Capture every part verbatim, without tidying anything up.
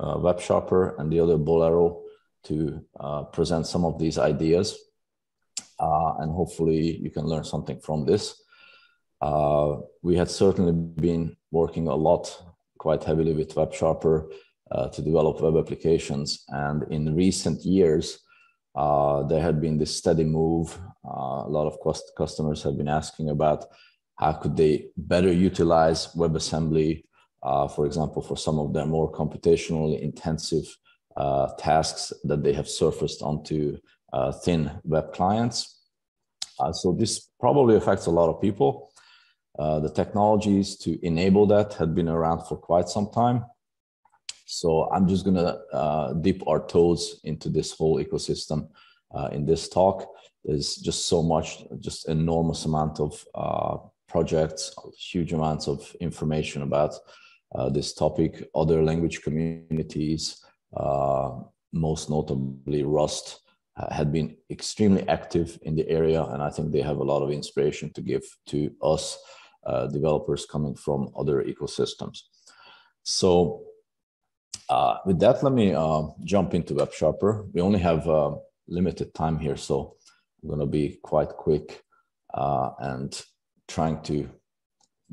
uh, WebSharper and the other Bolero to uh, present some of these ideas. Uh, and hopefully you can learn something from this. Uh, we had certainly been working a lot, quite heavily with WebSharper uh, to develop web applications. And in recent years, uh, there had been this steady move. Uh, a lot of cost customers have been asking about how could they better utilize WebAssembly, uh, for example, for some of their more computationally intensive uh, tasks that they have surfaced onto uh, thin web clients. Uh, so this probably affects a lot of people. Uh, the technologies to enable that had been around for quite some time. So I'm just going to uh, dip our toes into this whole ecosystem uh, in this talk. There's just so much, just enormous amount of uh, projects, huge amounts of information about uh, this topic, other language communities, uh, most notably Rust, uh, had been extremely active in the area. And I think they have a lot of inspiration to give to us uh, developers coming from other ecosystems. So uh, with that, let me uh, jump into WebSharper. We only have uh, limited time here, so I'm going to be quite quick uh, and trying to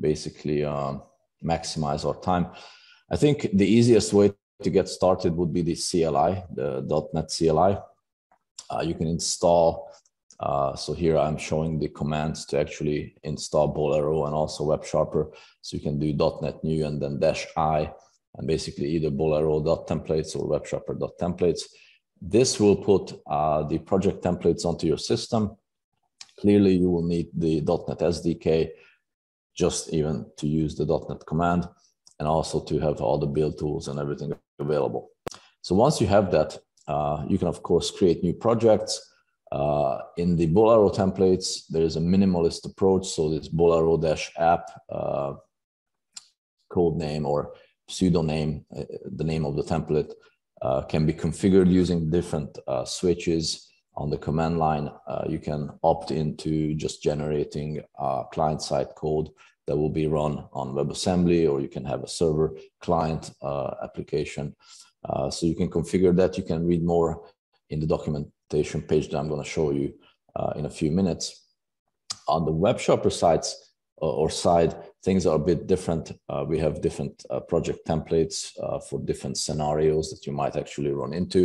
basically um, maximize our time. I think the easiest way to get started would be the C L I, the .NET C L I. Uh, you can install, uh, so here I'm showing the commands to actually install Bolero and also WebSharper. So you can do .NET new and then dash I, and basically either Bolero.templates or WebSharper.templates. This will put uh, the project templates onto your system. Clearly, you will need the .NET S D K just even to use the .NET command and also to have all the build tools and everything available. So once you have that, uh, you can, of course, create new projects. Uh, in the Bolero templates, there is a minimalist approach. So this Bolero-app uh, code name or pseudoname, uh, the name of the template, Uh, can be configured using different uh, switches on the command line. Uh, you can opt into just generating uh, client-side code that will be run on WebAssembly, or you can have a server client uh, application. Uh, so you can configure that. You can read more in the documentation page that I'm going to show you uh, in a few minutes. On the WebSharper sites, or side, things are a bit different. Uh, we have different uh, project templates uh, for different scenarios that you might actually run into.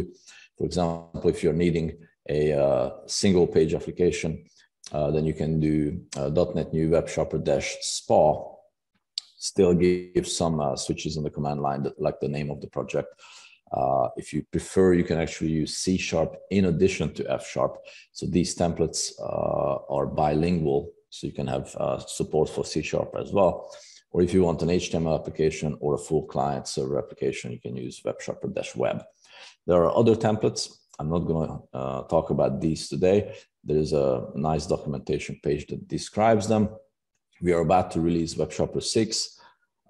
For example, if you're needing a uh, single page application, uh, then you can do uh, .NET new WebSharper-S P A, still give some uh, switches on the command line, that, like the name of the project. Uh, if you prefer, you can actually use C sharp in addition to F sharp. So these templates uh, are bilingual. So you can have uh, support for C sharp as well. Or if you want an H T M L application or a full client server application, you can use WebSharper-Web. There are other templates. I'm not going to uh, talk about these today. There is a nice documentation page that describes them. We are about to release WebSharper six,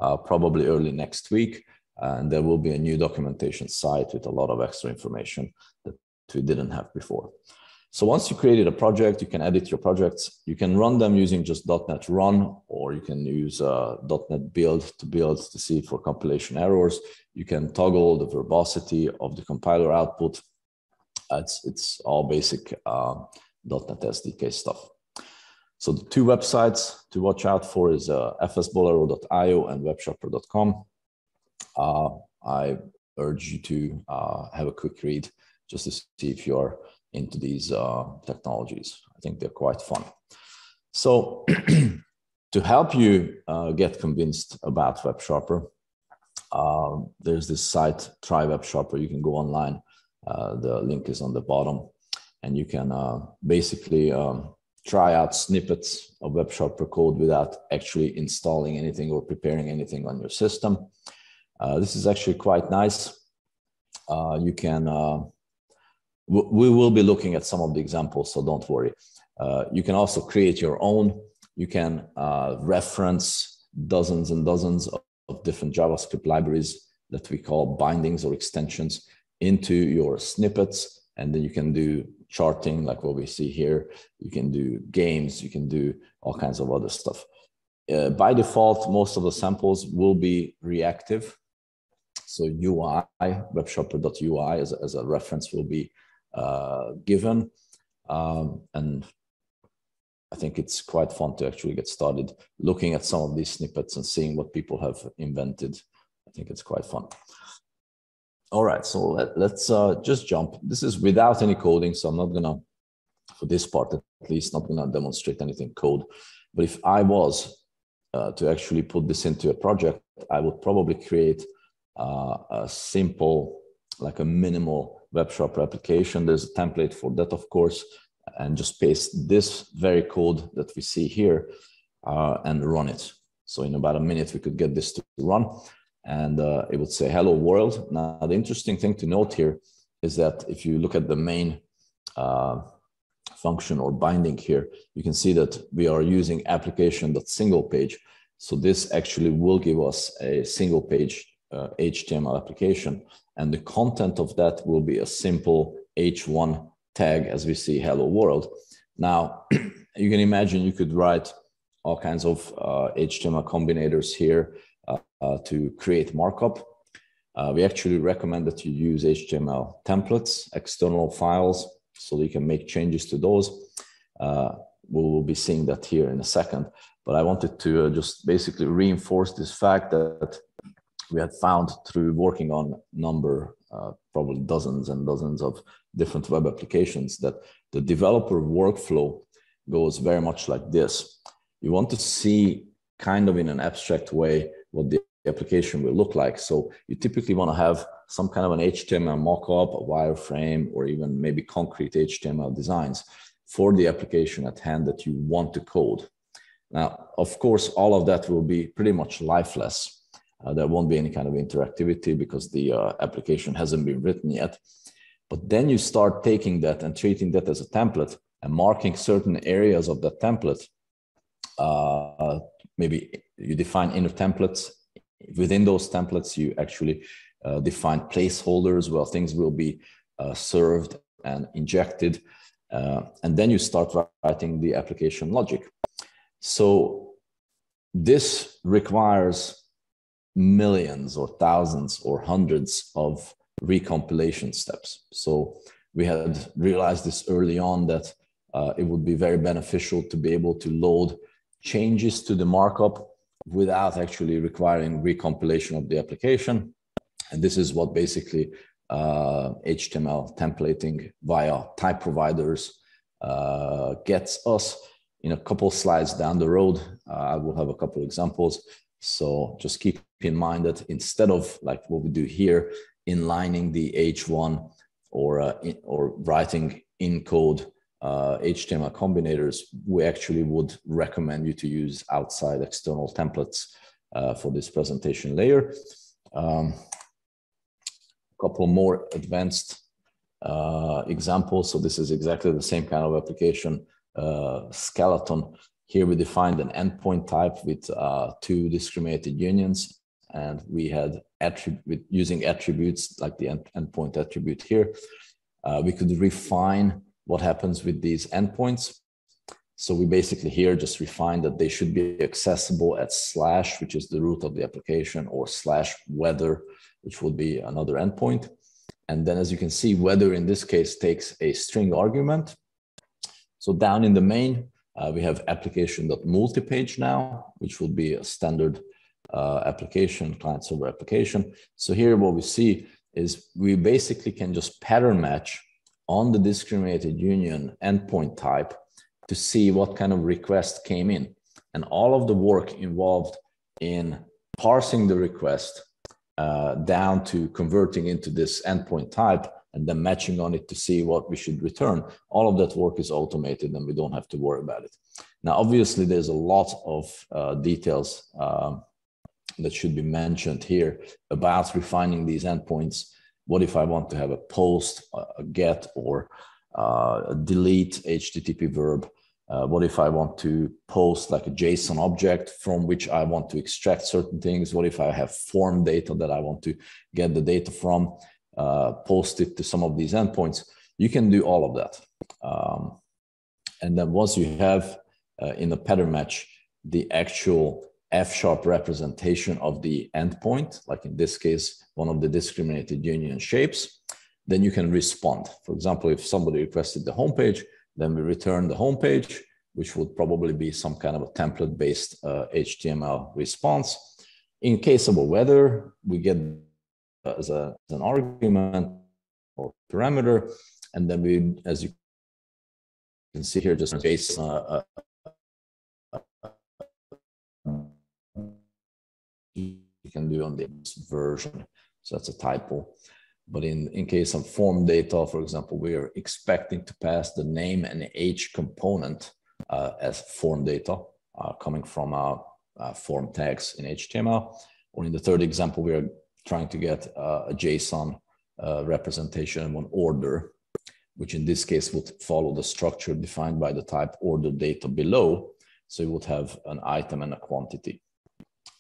uh, probably early next week. And there will be a new documentation site with a lot of extra information that we didn't have before. So once you created a project, you can edit your projects. You can run them using just .NET run, or you can use uh, .NET build to build to see for compilation errors. You can toggle the verbosity of the compiler output. Uh, it's, it's all basic uh, .NET S D K stuff. So the two websites to watch out for is uh, f s bolero dot i o and websharper dot com. Uh, I urge you to uh, have a quick read just to see if you are into these uh, technologies. I think they're quite fun. So to help you uh, get convinced about WebSharper, uh, there's this site, Try WebSharper. You can go online. Uh, the link is on the bottom. And you can uh, basically um, try out snippets of WebSharper code without actually installing anything or preparing anything on your system. Uh, this is actually quite nice. Uh, you can... Uh, We will be looking at some of the examples, so don't worry. Uh, you can also create your own. You can uh, reference dozens and dozens of, of different JavaScript libraries that we call bindings or extensions into your snippets. And then you can do charting like what we see here. You can do games. You can do all kinds of other stuff. Uh, by default, most of the samples will be reactive. So U I, websharper.U I as, as a reference will be uh, given. Um, and I think it's quite fun to actually get started looking at some of these snippets and seeing what people have invented. I think it's quite fun. All right, so let, let's uh, just jump. This is without any coding, so I'm not gonna, for this part at least, not gonna demonstrate anything code. But if I was uh, to actually put this into a project, I would probably create uh, a simple, like a minimal WebSharper application. There's a template for that, of course, and just paste this very code that we see here uh, and run it. So in about a minute, we could get this to run. And uh, it would say, hello world. Now, the interesting thing to note here is that if you look at the main uh, function or binding here, you can see that we are using application.singlePage. So this actually will give us a single page uh, H T M L application. And the content of that will be a simple H one tag as we see, hello world. Now, you can imagine you could write all kinds of uh, H T M L combinators here. Uh, to create markup. Uh, we actually recommend that you use H T M L templates, external files, so you can make changes to those. Uh, we will be seeing that here in a second, but I wanted to uh, just basically reinforce this fact that we had found through working on number, uh, probably dozens and dozens of different web applications, that the developer workflow goes very much like this. You want to see kind of in an abstract way what the application will look like. So you typically want to have some kind of an H T M L mock-up, a wireframe, or even maybe concrete H T M L designs for the application at hand that you want to code. Now, of course, all of that will be pretty much lifeless. Uh, there won't be any kind of interactivity because the uh, application hasn't been written yet. But then you start taking that and treating that as a template and marking certain areas of that template. Uh, maybe you define inner templates. Within those templates, you actually uh, define placeholders where things will be uh, served and injected. Uh, and then you start writing the application logic. So this requires millions or thousands or hundreds of recompilation steps. So we had realized this early on that uh, it would be very beneficial to be able to load changes to the markup without actually requiring recompilation of the application. And this is what basically uh, H T M L templating via type providers uh, gets us. In a couple slides down the road, uh, I will have a couple examples. So just keep in mind that instead of like what we do here, inlining the H one or, uh, in, or writing in code Uh, H T M L combinators, we actually would recommend you to use outside external templates uh, for this presentation layer. Um, a couple more advanced uh, examples. So this is exactly the same kind of application uh, skeleton. Here we defined an endpoint type with uh, two discriminated unions, and we had attribute using attributes like the end endpoint attribute here. Uh, we could refine what happens with these endpoints. So we basically here just refine that they should be accessible at slash, which is the root of the application, or slash weather, which would be another endpoint. And then as you can see, weather in this case takes a string argument. So down in the main, uh, we have application.multipage now, which would be a standard uh, application, client server application. So here what we see is we basically can just pattern match on the discriminated union endpoint type to see what kind of request came in. And all of the work involved in parsing the request uh, down to converting into this endpoint type and then matching on it to see what we should return. All of that work is automated and we don't have to worry about it. Now, obviously there's a lot of uh, details uh, that should be mentioned here about refining these endpoints. What if I want to have a post, a get, or a delete H T T P verb? Uh, what if I want to post like a JSON object from which I want to extract certain things? What if I have form data that I want to get the data from, uh, post it to some of these endpoints? You can do all of that. Um, and then once you have uh, in the pattern match, the actual F sharp representation of the endpoint, like in this case, one of the discriminated union shapes, then you can respond. For example, if somebody requested the homepage, then we return the homepage, which would probably be some kind of a template-based uh, H T M L response. In case of a weather, we get uh, as, a, as an argument or parameter, and then we, as you can see here, just base uh, uh, you can do on this version. So that's a typo. But in, in case of form data, for example, we are expecting to pass the name and age component uh, as form data uh, coming from our uh, form tags in H T M L. Or in the third example, we are trying to get uh, a JSON uh, representation of an order, which in this case would follow the structure defined by the type order data below. So it would have an item and a quantity.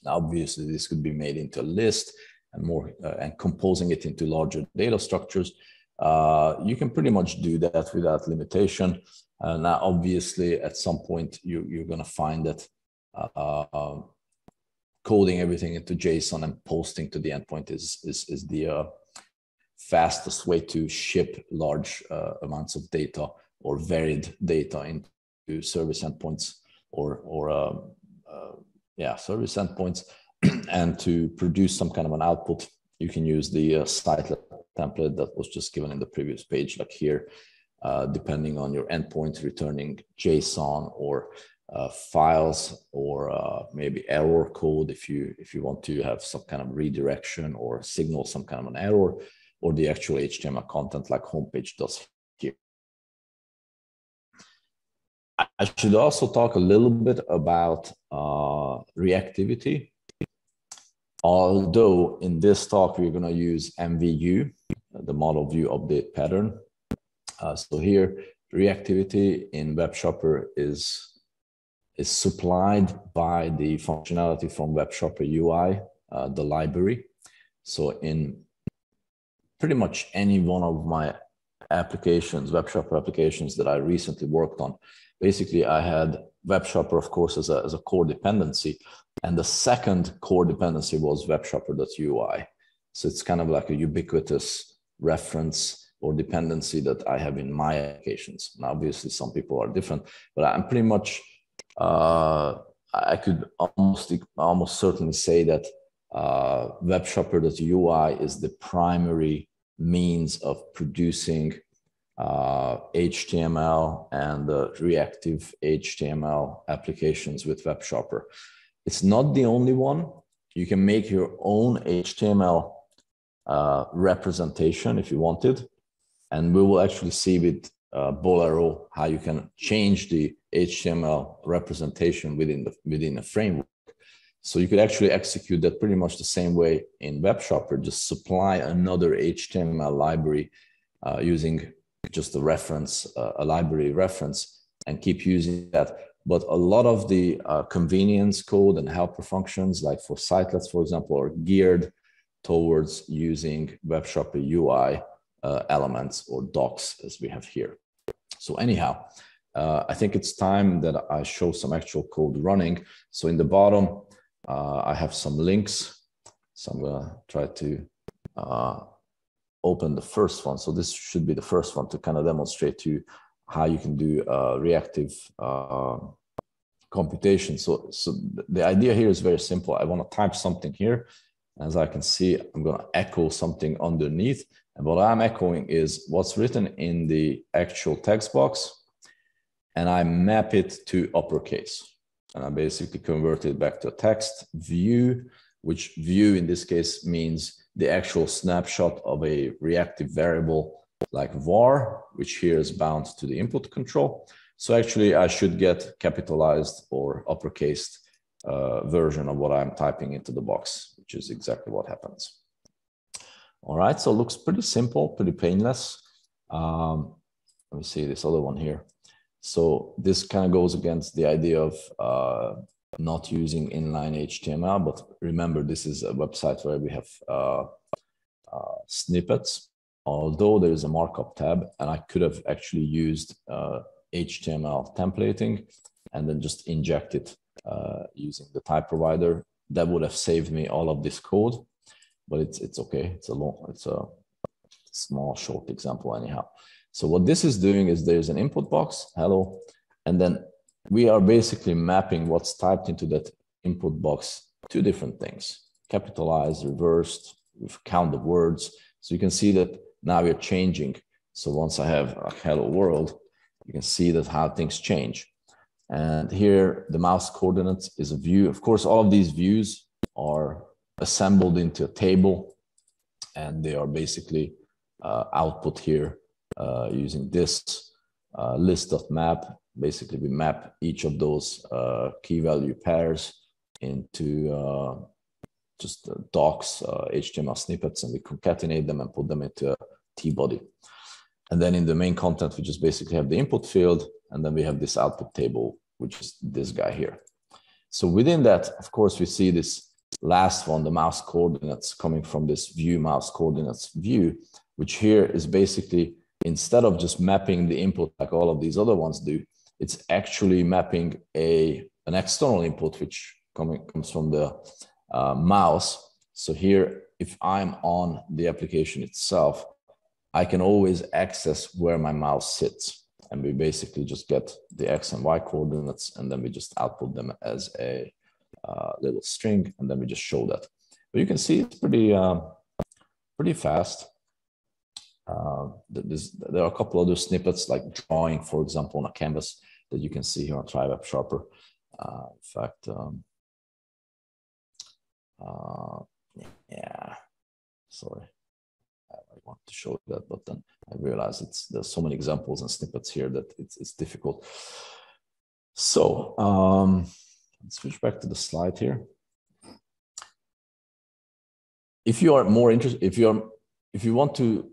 Now, obviously, this could be made into a list and more uh, and composing it into larger data structures. Uh, you can pretty much do that without limitation. Uh, now, obviously, at some point, you, you're going to find that uh, uh, coding everything into JSON and posting to the endpoint is, is, is the uh, fastest way to ship large uh, amounts of data or varied data into service endpoints or, or uh, uh, yeah, service endpoints. And to produce some kind of an output, you can use the uh, Sitelets template that was just given in the previous page, like here, uh, depending on your endpoint, returning JSON or uh, files or uh, maybe error code if you if you want to have some kind of redirection or signal some kind of an error, or the actual H T M L content like homepage does here. I should also talk a little bit about uh, reactivity. Although in this talk, we're going to use M V U, the model view update pattern. Uh, so here, reactivity in WebSharper is, is supplied by the functionality from WebSharper U I, uh, the library. So in pretty much any one of my applications, WebSharper applications that I recently worked on, basically I had WebSharper, of course, as a, as a core dependency. And the second core dependency was WebSharper dot U I. So it's kind of like a ubiquitous reference or dependency that I have in my applications. And obviously some people are different, but I'm pretty much, uh, I could almost, almost certainly say that uh, WebSharper dot U I is the primary means of producing uh, H T M L and uh, reactive H T M L applications with WebSharper. It's not the only one. You can make your own H T M L uh, representation if you wanted. And we will actually see with uh, Bolero how you can change the H T M L representation within the, within the framework. So you could actually execute that pretty much the same way in WebSharper, just supply another H T M L library uh, using just a reference, uh, a library reference, and keep using that. But a lot of the uh, convenience code and helper functions, like for Sitelets, for example, are geared towards using WebSharper U I uh, elements or docs as we have here. So anyhow, uh, I think it's time that I show some actual code running. So in the bottom, uh, I have some links. So I'm gonna try to uh, open the first one. So this should be the first one to kind of demonstrate to you how you can do uh, reactive uh, computation. So, so the idea here is very simple. I want to type something here. As I can see, I'm going to echo something underneath. And what I'm echoing is what's written in the actual text box. And I map it to uppercase. And I basically convert it back to a text view, which view in this case means the actual snapshot of a reactive variable like var, which here is bound to the input control. So actually I should get capitalized or uppercased uh, version of what I'm typing into the box, which is exactly what happens. All right, so it looks pretty simple, pretty painless. Um, let me see this other one here. So this kind of goes against the idea of uh, not using inline H T M L, but remember this is a website where we have uh, uh, snippets. Although there is a markup tab, and I could have actually used uh, H T M L templating and then just injected uh, using the type provider. That would have saved me all of this code, but it's it's okay. It's a long, it's a small short example anyhow. So what this is doing is there's an input box, hello, and then we are basically mapping what's typed into that input box to different things: capitalized, reversed, count the words. So you can see that now you're changing. So once I have a hello world, you can see that how things change. And here the mouse coordinates is a view. Of course, all of these views are assembled into a table, and they are basically uh, output here uh, using this uh, list.map. Basically, we map each of those uh, key value pairs into uh, just uh, docs, uh, H T M L snippets, and we concatenate them and put them into a T-body. And then in the main content, we just basically have the input field, and then we have this output table, which is this guy here. So within that, of course, we see this last one, the mouse coordinates, coming from this view mouse coordinates view, which here is basically, instead of just mapping the input like all of these other ones do, it's actually mapping a an external input, which coming comes from the uh, mouse. So here, if I'm on the application itself, I can always access where my mouse sits, and we basically just get the X and Y coordinates, and then we just output them as a uh, little string, and then we just show that. But you can see it's pretty, uh, pretty fast. Uh, there are a couple other snippets like drawing, for example, on a canvas that you can see here on Try WebSharper. Uh, in fact, um, uh, yeah, sorry. I want to show that, but then I realize it's there's so many examples and snippets here that it's, it's difficult. So um, let's switch back to the slide here. If you are more interested, if you are, if you want to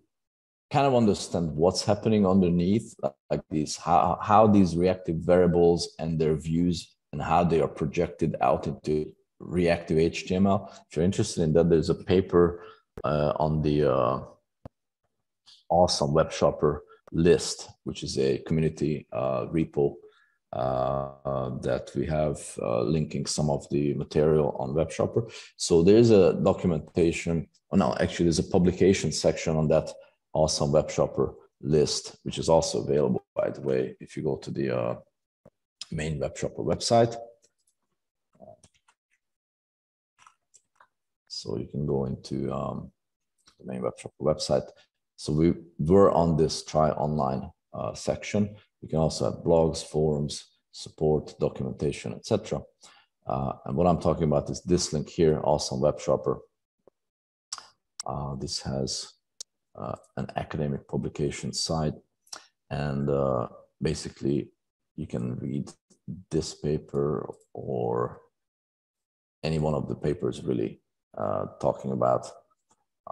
kind of understand what's happening underneath, like these, how how these reactive variables and their views and how they are projected out into reactive H T M L. If you're interested in that, there's a paper uh, on the uh, awesome WebSharper list, which is a community uh, repo uh, uh, that we have uh, linking some of the material on WebSharper. So there's a documentation, oh no, actually there's a publication section on that awesome WebSharper list, which is also available, by the way, if you go to the uh, main WebSharper website. So you can go into um, the main WebSharper website. So we were on this Try Online uh, section. You can also have blogs, forums, support, documentation, et cetera. Uh, and what I'm talking about is this link here, awesome WebSharper. Uh, this has uh, an academic publication site, and uh, basically you can read this paper or any one of the papers really uh, talking about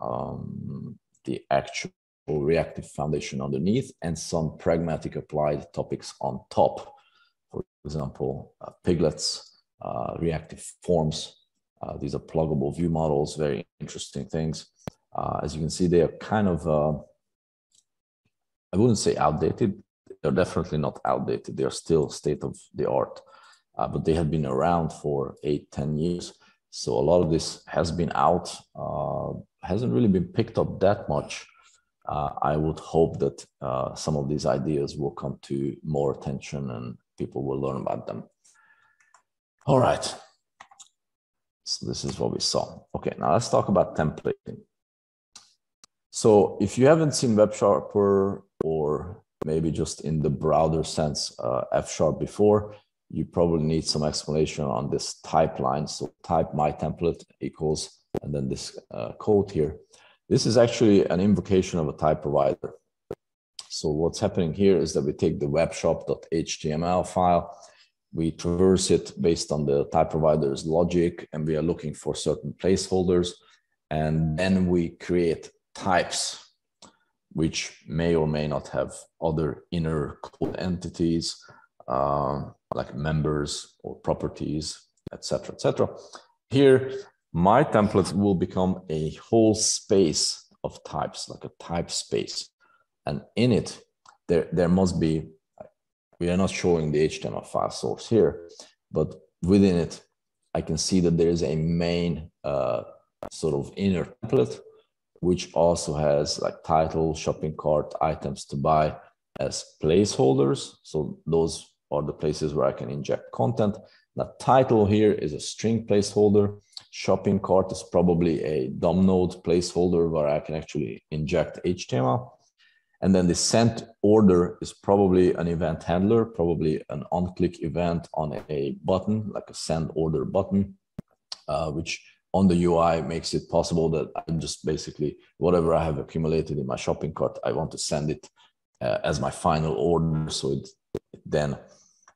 um, the actual reactive foundation underneath and some pragmatic applied topics on top. For example, uh, piglets, uh, reactive forms. Uh, these are pluggable view models, very interesting things. Uh, as you can see, they are kind of, uh, I wouldn't say outdated. They're definitely not outdated. They are still state of the art, uh, but they have been around for eight, ten years. So a lot of this has been out, uh, hasn't really been picked up that much. Uh, I would hope that uh, some of these ideas will come to more attention and people will learn about them. All right. So this is what we saw. Okay, now let's talk about templating. So if you haven't seen WebSharper, or maybe just in the broader sense uh, F sharp before, you probably need some explanation on this type line. So type my template equals, and then this uh, code here. This is actually an invocation of a type provider. So what's happening here is that we take the webshop.html file, we traverse it based on the type provider's logic, and we are looking for certain placeholders. And then we create types, which may or may not have other inner code entities, uh, like members or properties, et cetera, et cetera. Here, my template will become a whole space of types, like a type space. And in it, there, there must be, we are not showing the H T M L file source here, but within it, I can see that there is a main uh, sort of inner template, which also has like title, shopping cart, items to buy as placeholders. So those are the places where I can inject content. Now, title here is a string placeholder. Shopping cart is probably a D O M node placeholder where I can actually inject H T M L. And then the sent order is probably an event handler, probably an on-click event on a button, like a send order button, uh, which on the U I makes it possible that I just basically, whatever I have accumulated in my shopping cart, I want to send it uh, as my final order. So it, it then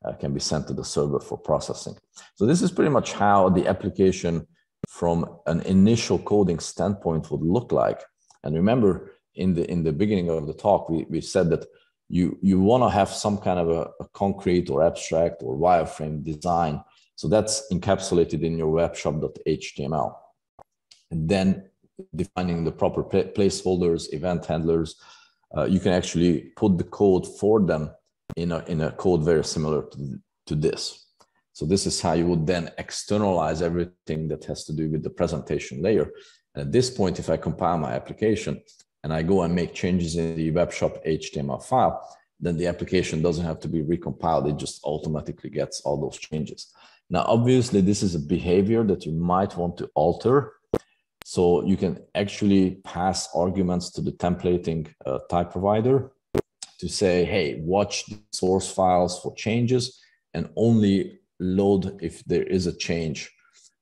uh, can be sent to the server for processing. So this is pretty much how the application from an initial coding standpoint would look like. And remember, in the in the beginning of the talk, we, we said that you you want to have some kind of a, a concrete or abstract or wireframe design. So that's encapsulated in your webshop.html. And then defining the proper pla placeholders, event handlers, uh, you can actually put the code for them in a, in a code very similar to, to this. So this is how you would then externalize everything that has to do with the presentation layer. And at this point, if I compile my application, and I go and make changes in the webshop H T M L file, then the application doesn't have to be recompiled. It just automatically gets all those changes. Now, obviously, this is a behavior that you might want to alter. So you can actually pass arguments to the templating uh, type provider to say, hey, watch the source files for changes and only load if there is a change.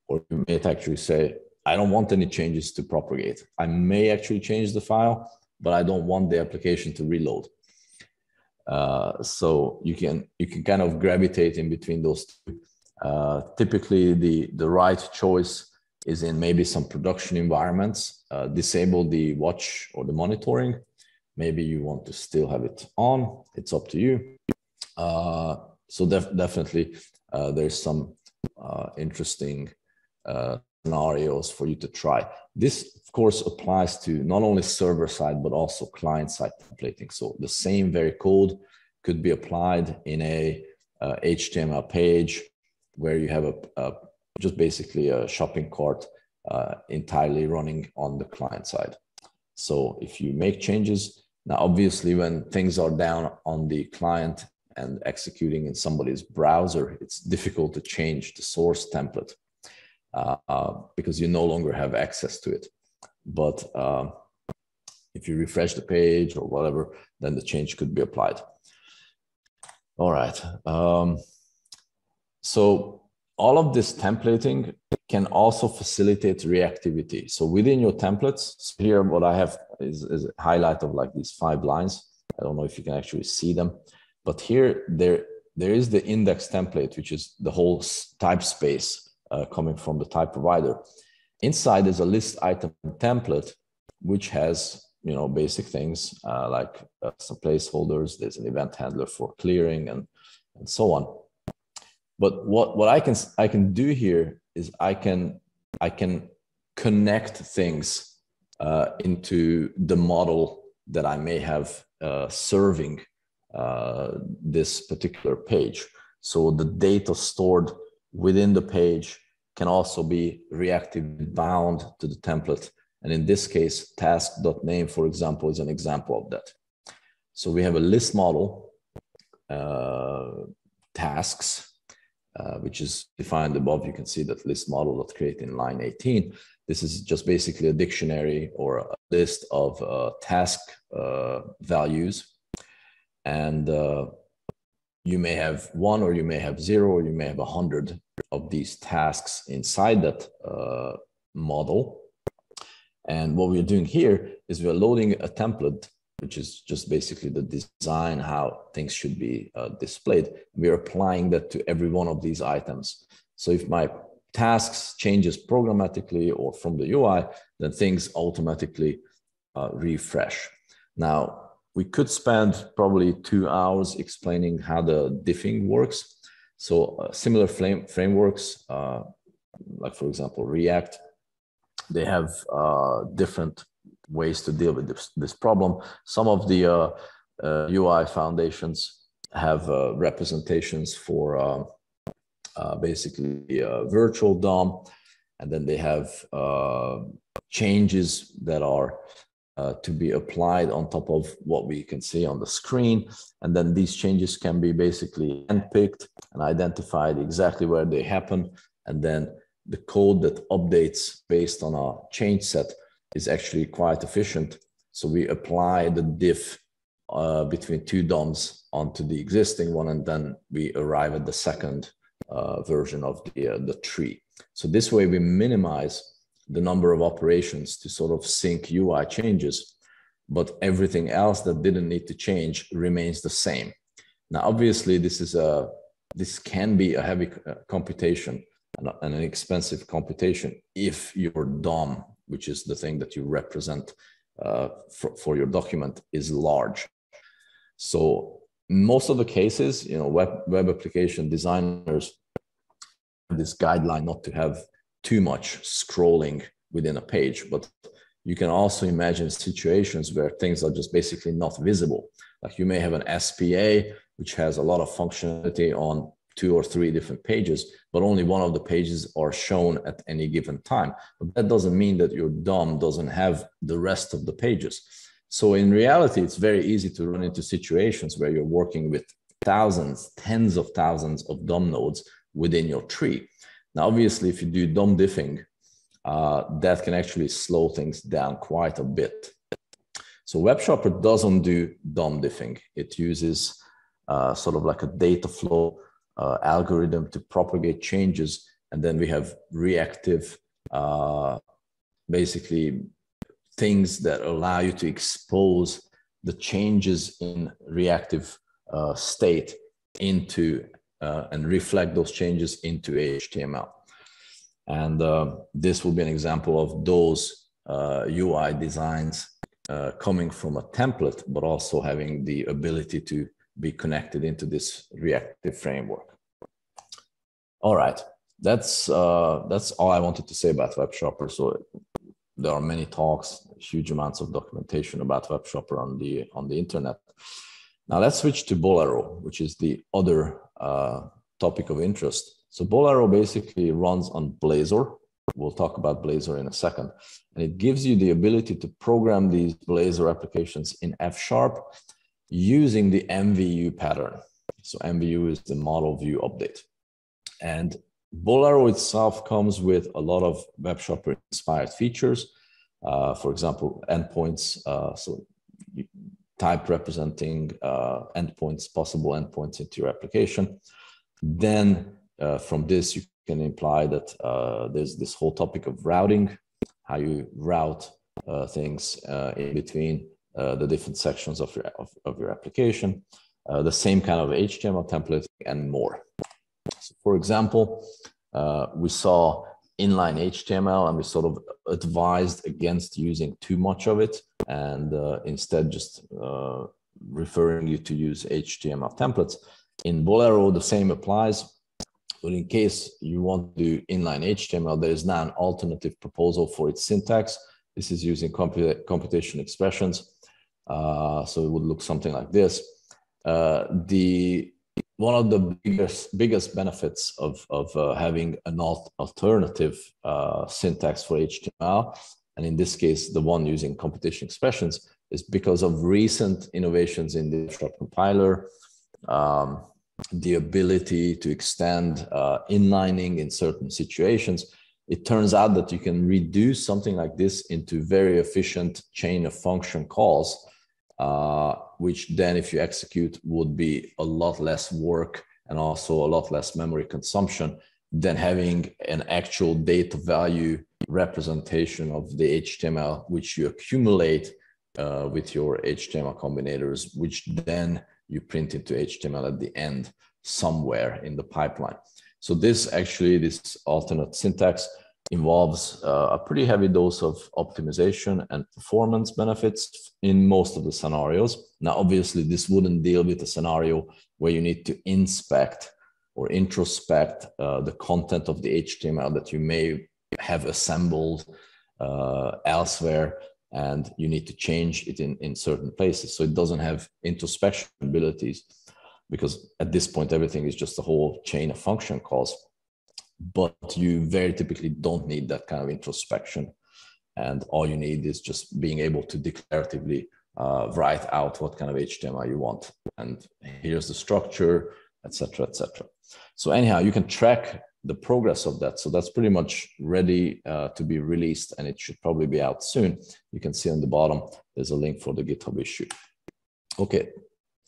Or you may actually say, I don't want any changes to propagate. I may actually change the file, but I don't want the application to reload. Uh, so you can you can kind of gravitate in between those two. Uh, typically, the, the right choice is in maybe some production environments. Uh, disable the watch or the monitoring. Maybe you want to still have it on. It's up to you. Uh, so def definitely uh, there's some uh, interesting uh, scenarios for you to try. This, of course, applies to not only server side, but also client side templating. So the same very code could be applied in a uh, H T M L page where you have a, a just basically a shopping cart uh, entirely running on the client side. So if you make changes, now obviously when things are down on the client and executing in somebody's browser, it's difficult to change the source template. Uh, because you no longer have access to it. But uh, if you refresh the page or whatever, then the change could be applied. All right. Um, so all of this templating can also facilitate reactivity. So within your templates, here what I have is, is a highlight of like these five lines. I don't know if you can actually see them, but here there, there is the index template, which is the whole type space. Uh, coming from the type provider. Inside is a list item template, which has, you know, basic things uh, like uh, some placeholders. There's an event handler for clearing and, and so on. But what, what I can, I can do here is I can, I can connect things uh, into the model that I may have uh, serving uh, this particular page. So the data stored within the page can also be reactively bound to the template. And in this case, task.name, for example, is an example of that. So we have a list model, uh, tasks, uh, which is defined above. You can see that list model.create in line eighteen. This is just basically a dictionary or a list of uh, task uh, values. And uh, you may have one, or you may have zero, or you may have a hundred of these tasks inside that uh, model. And what we're doing here is we're loading a template, which is just basically the design, how things should be uh, displayed. We're applying that to every one of these items. So if my tasks changes programmatically or from the U I, then things automatically uh, refresh. Now, we could spend probably two hours explaining how the diffing works. So uh, similar frame, frameworks, uh, like for example, React, they have uh, different ways to deal with this, this problem. Some of the uh, uh, U I foundations have uh, representations for uh, uh, basically a virtual D O M, and then they have uh, changes that are uh, to be applied on top of what we can see on the screen. And then these changes can be basically handpicked and identified exactly where they happen. And then the code that updates based on our change set is actually quite efficient. So we apply the diff uh, between two D O Ms onto the existing one, and then we arrive at the second uh, version of the, uh, the tree. So this way we minimize the number of operations to sort of sync U I changes, but everything else that didn't need to change remains the same. Now, obviously this is a, this can be a heavy computation and an expensive computation if your D O M, which is the thing that you represent uh, for, for your document, is large. So most of the cases, you know, web, web application designers have this guideline not to have too much scrolling within a page, but you can also imagine situations where things are just basically not visible. Like you may have an S P A, which has a lot of functionality on two or three different pages, but only one of the pages are shown at any given time. But that doesn't mean that your D O M doesn't have the rest of the pages. So in reality, it's very easy to run into situations where you're working with thousands, tens of thousands of D O M nodes within your tree. Now, obviously, if you do D O M diffing, uh, that can actually slow things down quite a bit. So WebSharper doesn't do D O M diffing. It uses uh, sort of like a data flow uh, algorithm to propagate changes. And then we have reactive, uh, basically things that allow you to expose the changes in reactive uh, state into Uh, and reflect those changes into H T M L. And uh, this will be an example of those uh, U I designs uh, coming from a template, but also having the ability to be connected into this reactive framework. All right, that's, uh, that's all I wanted to say about WebSharper. So there are many talks, huge amounts of documentation about WebSharper on the, on the internet. Now let's switch to Bolero, which is the other uh, topic of interest. So Bolero basically runs on Blazor. We'll talk about Blazor in a second. And it gives you the ability to program these Blazor applications in F sharp using the M V U pattern. So M V U is the model view update. And Bolero itself comes with a lot of WebSharper inspired features. Uh, for example, endpoints. Uh, so you, type representing uh, endpoints, possible endpoints into your application. Then uh, from this, you can imply that uh, there's this whole topic of routing, how you route uh, things uh, in between uh, the different sections of your, of, of your application, uh, the same kind of H T M L template and more. So for example, uh, we saw inline H T M L, and we sort of advised against using too much of it, and uh, instead just uh, referring you to use H T M L templates. In Bolero, the same applies, but in case you want to do inline H T M L, there is now an alternative proposal for its syntax. This is using comput computation expressions. Uh, so it would look something like this. Uh, the One of the biggest, biggest benefits of, of uh, having an alt alternative uh, syntax for H T M L, and in this case, the one using computation expressions, is because of recent innovations in the WebSharper compiler, um, the ability to extend uh, inlining in certain situations. It turns out that you can reduce something like this into very efficient chain of function calls, Uh, which then, if you execute, would be a lot less work and also a lot less memory consumption than having an actual data value representation of the H T M L, which you accumulate uh, with your H T M L combinators, which then you print into H T M L at the end somewhere in the pipeline. So this actually, this alternate syntax involves uh, a pretty heavy dose of optimization and performance benefits in most of the scenarios. Now, obviously, this wouldn't deal with a scenario where you need to inspect or introspect uh, the content of the H T M L that you may have assembled uh, elsewhere, and you need to change it in, in certain places. So it doesn't have introspection abilities. because at this point, everything is just a whole chain of function calls, but you very typically don't need that kind of introspection. And all you need is just being able to declaratively uh, write out what kind of H T M L you want. And here's the structure, et cetera, et cetera. So anyhow, you can track the progress of that. So that's pretty much ready uh, to be released, and it should probably be out soon. You can see on the bottom, there's a link for the GitHub issue. Okay,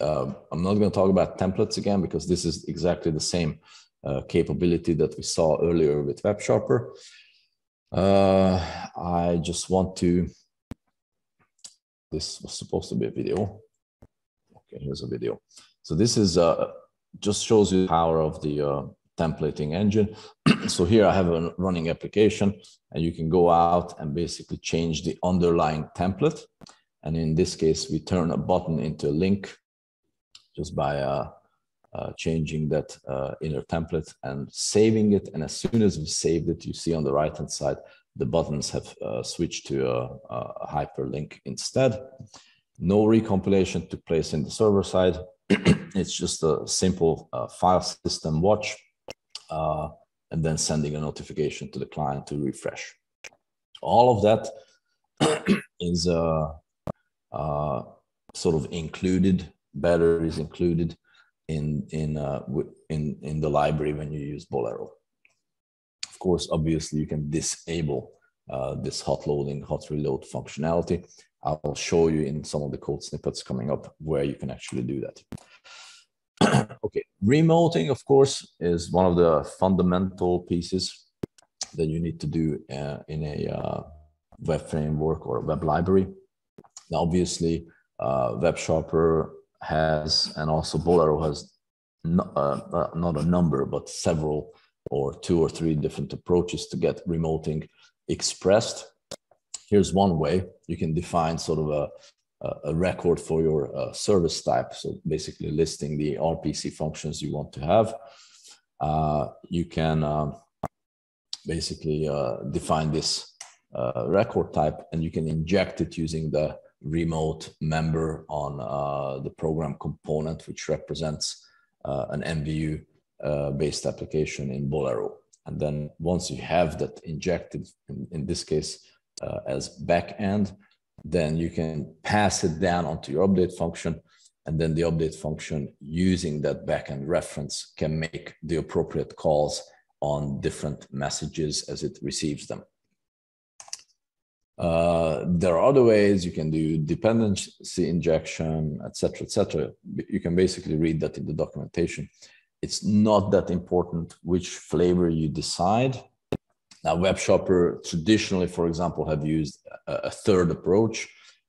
uh, I'm not gonna talk about templates again, because this is exactly the same uh, capability that we saw earlier with WebSharper. Uh, I just want to, this was supposed to be a video. Okay, here's a video. So this is, uh, just shows you the power of the uh, templating engine. So here I have a running application, and you can go out and basically change the underlying template. And in this case, we turn a button into a link just by uh, uh, changing that uh, inner template and saving it. And as soon as we saved it, you see on the right-hand side, the buttons have uh, switched to a, a hyperlink instead. No recompilation took place in the server side. It's just a simple uh, file system watch, uh, and then sending a notification to the client to refresh. All of that is uh, uh, sort of included, better is included in in, uh, in in the library when you use Bolero. Of course, obviously, you can disable uh, this hot loading, hot reload functionality. I'll show you in some of the code snippets coming up where you can actually do that. Okay, remoting, of course, is one of the fundamental pieces that you need to do uh, in a uh, web framework or a web library. Now, obviously, uh, WebSharper has, and also Bolero has, no, uh, uh, not a number, but several or two or three different approaches to get remoting expressed. Here's one way. You can define sort of a, a record for your uh, service type. So basically listing the R P C functions you want to have. Uh, you can uh, basically uh, define this uh, record type, and you can inject it using the remote member on uh, the program component, which represents uh, an M V U uh, based application in Bolero. And then once you have that injected, in, in this case, Uh, as backend, then you can pass it down onto your update function, and then the update function, using that backend reference, can make the appropriate calls on different messages as it receives them. Uh, there are other ways. You can do dependency injection, et cetera, et cetera. You can basically read that in the documentation. It's not that important which flavor you decide. Now, WebSharper traditionally, for example, have used a third approach,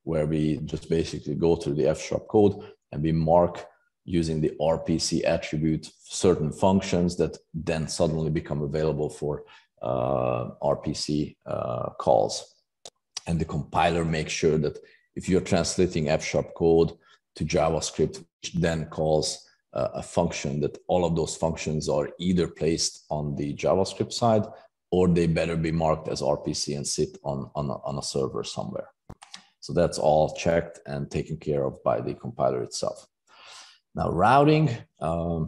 where we just basically go through the F sharp code and we mark using the R P C attribute certain functions that then suddenly become available for uh, R P C uh, calls. And the compiler makes sure that if you're translating F sharp code to JavaScript, which then calls uh, a function, that all of those functions are either placed on the JavaScript side, or they better be marked as R P C and sit on, on, a, on a server somewhere. So that's all checked and taken care of by the compiler itself. Now, routing, um,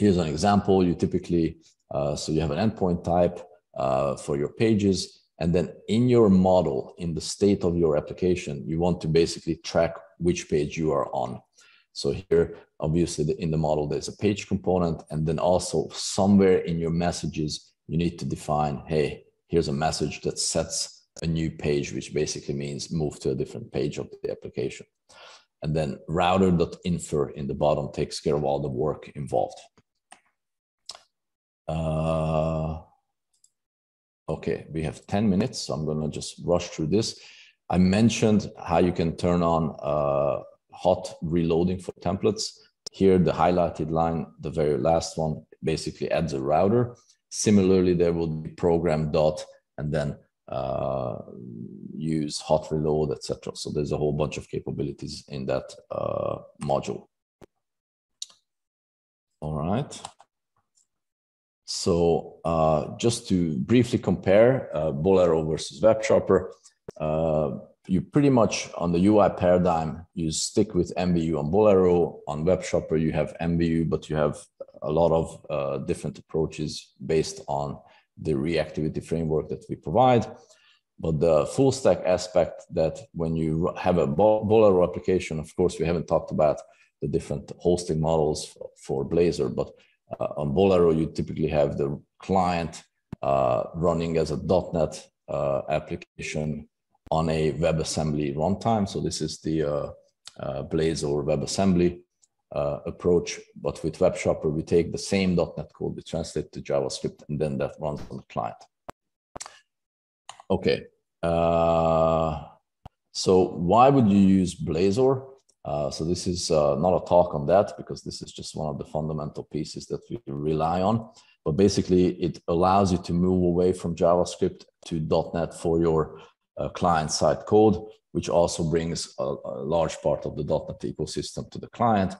here's an example. You typically, uh, so you have an endpoint type uh, for your pages, and then in your model, in the state of your application, you want to basically track which page you are on. So here, obviously, in the model, there's a page component, and then also somewhere in your messages, you need to define, hey, here's a message that sets a new page, which basically means move to a different page of the application. And then router.infer in the bottom takes care of all the work involved. Uh, okay, we have ten minutes, so I'm gonna just rush through this. I mentioned how you can turn on uh, hot reloading for templates. Here, the highlighted line, the very last one, basically adds a router. Similarly, there will be program dot and then uh, use hot reload, et cetera. So there's a whole bunch of capabilities in that uh, module. All right. So uh, just to briefly compare uh, Bolero versus WebSharper, uh, you pretty much on the U I paradigm, you stick with M V U on Bolero. On WebSharper, you have M V U, but you have a lot of uh, different approaches based on the reactivity framework that we provide. But the full stack aspect, that when you have a Bolero application, of course, we haven't talked about the different hosting models for Blazor, but uh, on Bolero, you typically have the client uh, running as a dot net uh, application on a WebAssembly runtime. So this is the uh, uh, Blazor WebAssembly uh, approach, but with WebSharper, we take the same dot net code, we translate to JavaScript, and then that runs on the client. Okay, uh, so why would you use Blazor? Uh, so this is uh, not a talk on that, because this is just one of the fundamental pieces that we rely on. But basically, it allows you to move away from JavaScript to dot net for your uh, client-side code, which also brings a, a large part of the dot net ecosystem to the client,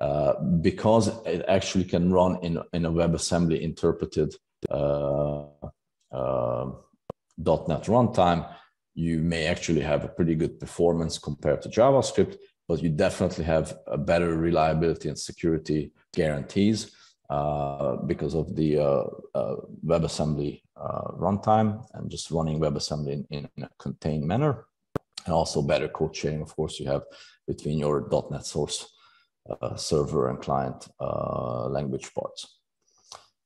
uh, because it actually can run in, in a WebAssembly interpreted uh, uh, dot net runtime. You may actually have a pretty good performance compared to JavaScript, but you definitely have a better reliability and security guarantees uh, because of the uh, uh, WebAssembly uh, runtime and just running WebAssembly in, in a contained manner, and also better code sharing, of course, you have between your dot net source uh, server and client uh, language parts.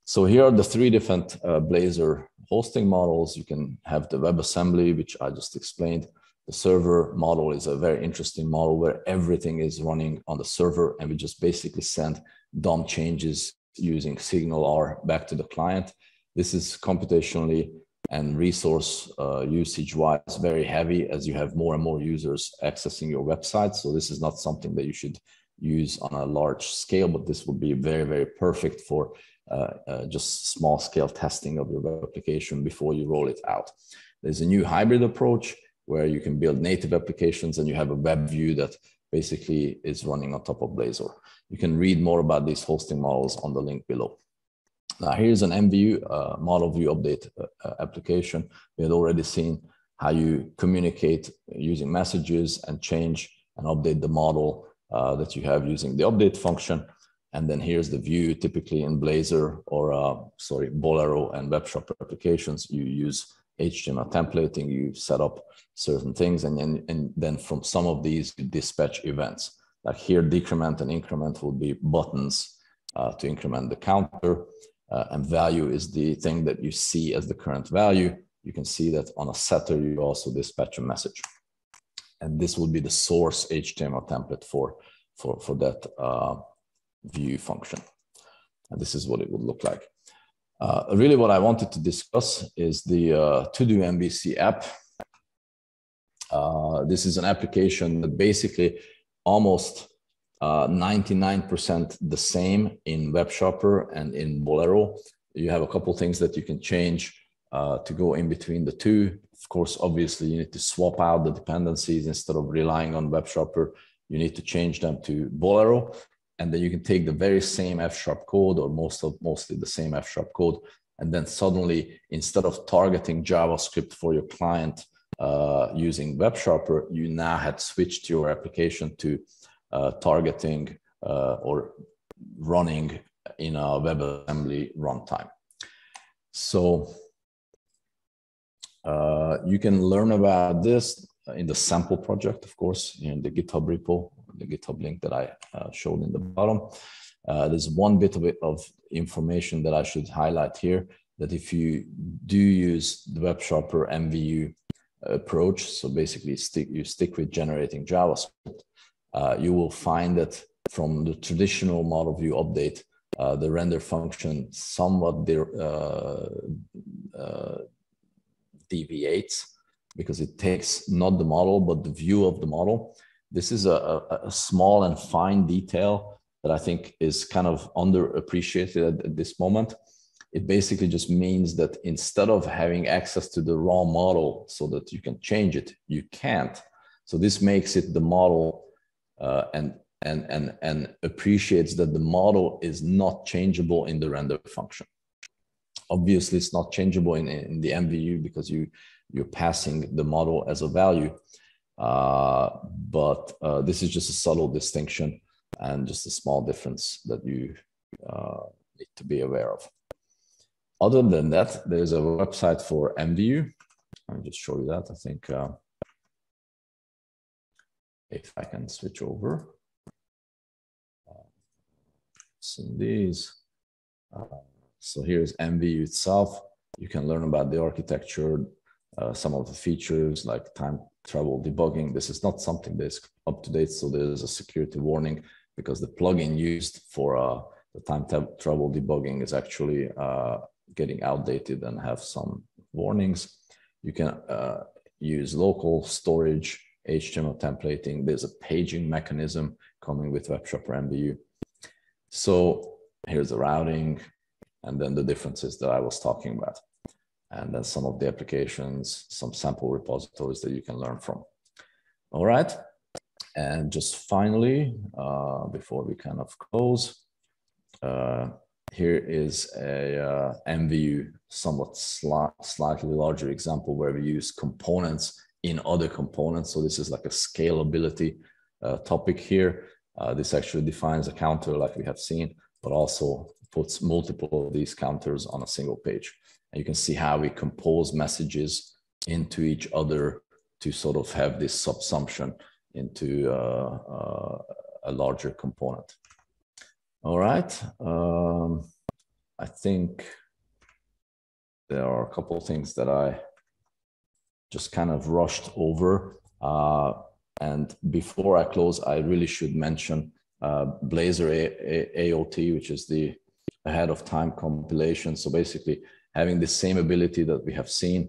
So here are the three different uh, Blazor hosting models. You can have the WebAssembly, which I just explained. The server model is a very interesting model where everything is running on the server, and we just basically send D O M changes using SignalR back to the client. This is computationally and resource uh, usage-wise very heavy, as you have more and more users accessing your website. So this is not something that you should use on a large scale, but this would be very, very perfect for Uh, uh, just small scale testing of your web application before you roll it out. There's a new hybrid approach where you can build native applications and you have a web view that basically is running on top of Blazor. You can read more about these hosting models on the link below. Now here's an M V U uh, model view update uh, application. We had already seen how you communicate using messages and change and update the model uh, that you have using the update function. And then here's the view. Typically in Blazor or, uh, sorry, Bolero and WebSharper applications, you use H T M L templating, you set up certain things, and then, and then from some of these, you dispatch events. Like here, decrement and increment will be buttons uh, to increment the counter, uh, and value is the thing that you see as the current value. You can see that on a setter, you also dispatch a message. And this will be the source H T M L template for, for, for that uh, view function, and this is what it would look like. Uh, really what I wanted to discuss is the uh, TodoMVC app. Uh, this is an application that basically almost ninety-nine percent uh, the same in WebSharper and in Bolero. You have a couple things that you can change uh, to go in between the two. Of course, obviously you need to swap out the dependencies. Instead of relying on WebSharper, you need to change them to Bolero. And then you can take the very same F sharp code, or most of, mostly the same F sharp code, and then suddenly, instead of targeting JavaScript for your client uh, using WebSharper, you now had switched your application to uh, targeting uh, or running in a WebAssembly runtime. So uh, you can learn about this in the sample project, of course, in the GitHub repo. The GitHub link that I uh, showed in the bottom. Uh, there's one bit of, it, of information that I should highlight here, that if you do use the WebSharper M V U approach, so basically stick, you stick with generating JavaScript, uh, you will find that from the traditional model view update, uh, the render function somewhat de uh, uh, deviates, because it takes not the model, but the view of the model. This is a, a small and fine detail that I think is kind of underappreciated at, at this moment. It basically just means that instead of having access to the raw model so that you can change it, you can't. So this makes it the model uh, and, and, and, and appreciates that the model is not changeable in the render function. Obviously, it's not changeable in, in the M V U because you, you're passing the model as a value. Uh, but uh, this is just a subtle distinction and just a small difference that you uh, need to be aware of. Other than that, there's a website for M V U. I'll just show you that. I think uh, if I can switch over. In these. Uh, so here's M V U itself. You can learn about the architecture, uh, some of the features like time travel debugging. This is not something that's up to date, so there's a security warning because the plugin used for uh, the time travel debugging is actually uh, getting outdated and have some warnings. You can uh, use local storage, H T M L templating. There's a paging mechanism coming with WebSharper M V U. So here's the routing and then the differences that I was talking about. And then some of the applications, some sample repositories that you can learn from. All right. And just finally, uh, before we kind of close, uh, here is a uh, M V U, somewhat sli slightly larger example where we use components in other components. So this is like a scalability uh, topic here. Uh, this actually defines a counter like we have seen, but also puts multiple of these counters on a single page. And you can see how we compose messages into each other to sort of have this subsumption into uh, uh, a larger component. All right. Um, I think there are a couple of things that I just kind of rushed over. Uh, And before I close, I really should mention uh, Blazor A O T, which is the ahead of time compilation. So basically having the same ability that we have seen,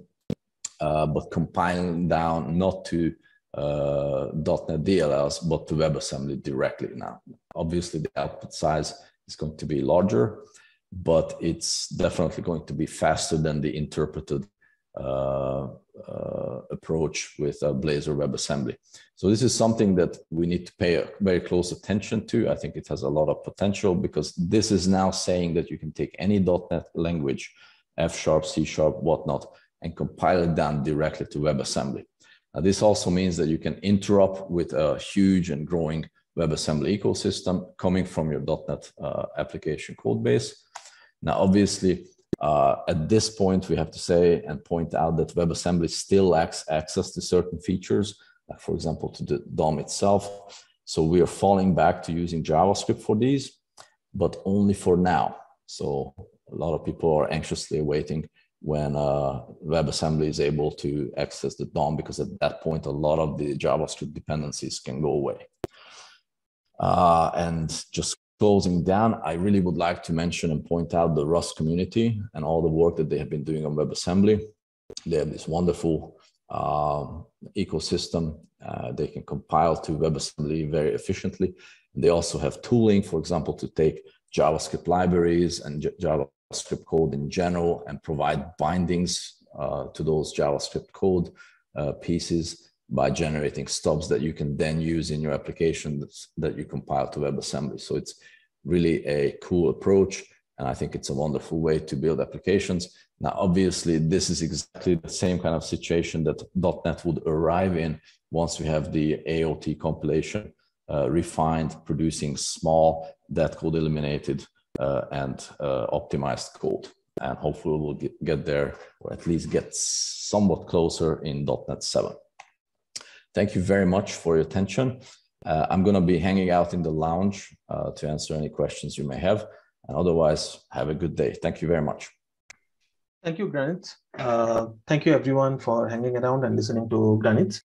uh, but compiling down not to uh, .NET D L Ls, but to WebAssembly directly now. Obviously the output size is going to be larger, but it's definitely going to be faster than the interpreted uh, Uh, approach with uh, Blazor WebAssembly. So this is something that we need to pay very close attention to. I think it has a lot of potential because this is now saying that you can take any .NET language, F sharp, C sharp, whatnot, and compile it down directly to WebAssembly. Now, this also means that you can interop with a huge and growing WebAssembly ecosystem coming from your .NET uh, application code base. Now, obviously, Uh, at this point, we have to say and point out that WebAssembly still lacks access to certain features, like for example, to the D O M itself. So we are falling back to using JavaScript for these, but only for now. So a lot of people are anxiously awaiting when uh, WebAssembly is able to access the D O M, because at that point, a lot of the JavaScript dependencies can go away. Uh, and just closing down, I really would like to mention and point out the Rust community and all the work that they have been doing on WebAssembly. They have this wonderful um, ecosystem. Uh, they can compile to WebAssembly very efficiently. They also have tooling, for example, to take JavaScript libraries and JavaScript code in general and provide bindings uh, to those JavaScript code uh, pieces by generating stubs that you can then use in your application that you compile to WebAssembly. So it's really a cool approach. And I think it's a wonderful way to build applications. Now, obviously, this is exactly the same kind of situation that .NET would arrive in once we have the A O T compilation uh, refined, producing small, that code eliminated uh, and uh, optimized code. And hopefully we'll get, get there, or at least get somewhat closer in dot net seven. Thank you very much for your attention. Uh, I'm going to be hanging out in the lounge uh, to answer any questions you may have. And otherwise, have a good day. Thank you very much. Thank you, Granit. Uh, thank you, everyone, for hanging around and listening to Granit.